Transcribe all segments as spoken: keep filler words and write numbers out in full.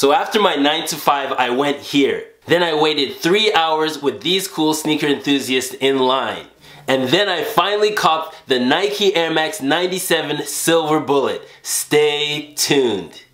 So after my nine to five, I went here. Then I waited three hours with these cool sneaker enthusiasts in line. And then I finally copped the Nike Air Max ninety-seven Silver Bullet. Stay tuned.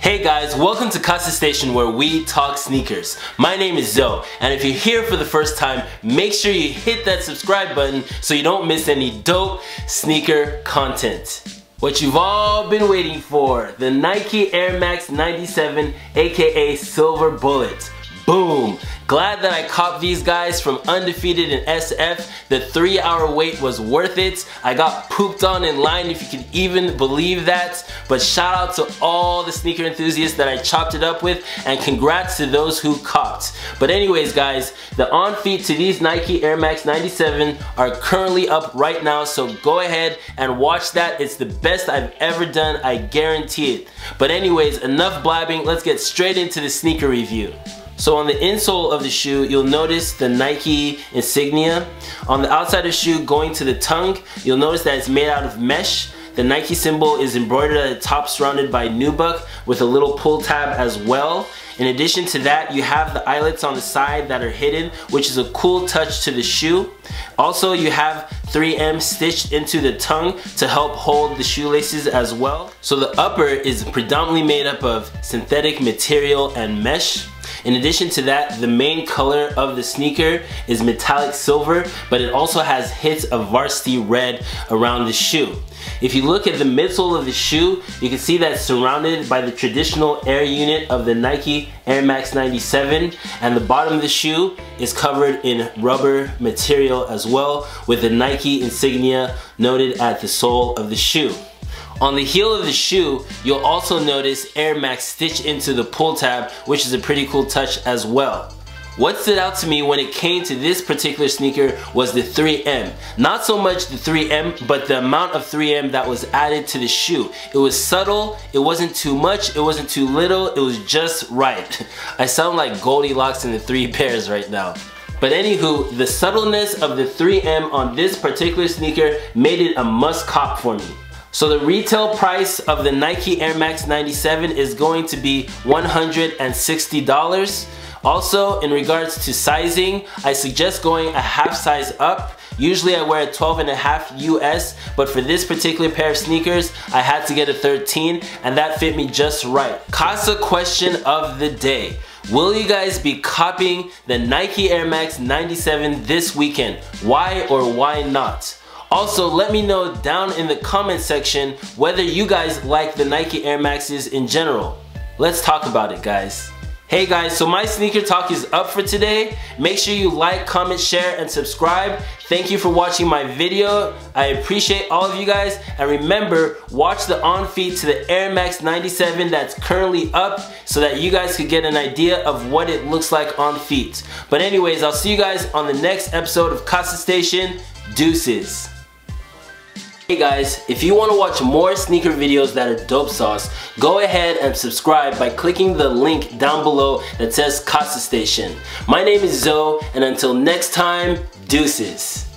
Hey guys, welcome to Casa Station, where we talk sneakers. My name is Zoe, and if you're here for the first time, make sure you hit that subscribe button so you don't miss any dope sneaker content. What you've all been waiting for, the Nike Air Max ninety-seven, aka Silver Bullet. Boom! Glad that I copped these guys from Undefeated and S F. The three hour wait was worth it. I got pooped on in line, if you can even believe that. But shout out to all the sneaker enthusiasts that I chopped it up with, and congrats to those who copped. But anyways guys, the on feet to these Nike Air Max ninety-seven are currently up right now, so go ahead and watch that. It's the best I've ever done, I guarantee it. But anyways, enough blabbing, let's get straight into the sneaker review. So on the insole of the shoe, you'll notice the Nike insignia. On the outside of the shoe, going to the tongue, you'll notice that it's made out of mesh. The Nike symbol is embroidered at the top, surrounded by Nubuck, with a little pull tab as well. In addition to that, you have the eyelets on the side that are hidden, which is a cool touch to the shoe. Also, you have three M stitched into the tongue to help hold the shoelaces as well. So the upper is predominantly made up of synthetic material and mesh. In addition to that, the main color of the sneaker is metallic silver, but it also has hints of varsity red around the shoe. If you look at the midsole of the shoe, you can see that it's surrounded by the traditional air unit of the Nike Air Max ninety-seven, and the bottom of the shoe is covered in rubber material as well, with the Nike insignia noted at the sole of the shoe. On the heel of the shoe, you'll also notice Air Max stitched into the pull tab, which is a pretty cool touch as well. What stood out to me when it came to this particular sneaker was the three M. Not so much the three M, but the amount of three M that was added to the shoe. It was subtle, it wasn't too much, it wasn't too little, it was just right. I sound like Goldilocks and the Three Bears right now. But anywho, the subtleness of the three M on this particular sneaker made it a must cop for me. So the retail price of the Nike Air Max ninety-seven is going to be one hundred sixty dollars. Also, in regards to sizing, I suggest going a half size up. Usually I wear a twelve and a half U S, but for this particular pair of sneakers, I had to get a thirteen, and that fit me just right. Casa question of the day. Will you guys be copying the Nike Air Max ninety-seven this weekend? Why or why not? Also, let me know down in the comment section whether you guys like the Nike Air Maxes in general. Let's talk about it, guys. Hey guys, so my sneaker talk is up for today. Make sure you like, comment, share, and subscribe. Thank you for watching my video. I appreciate all of you guys. And remember, watch the on feed to the Air Max ninety-seven that's currently up so that you guys could get an idea of what it looks like on feet. But anyways, I'll see you guys on the next episode of Casa Station. Deuces. Hey guys, if you want to watch more sneaker videos that are dope sauce, go ahead and subscribe by clicking the link down below that says Casa Station. My name is Zoe, and until next time, deuces.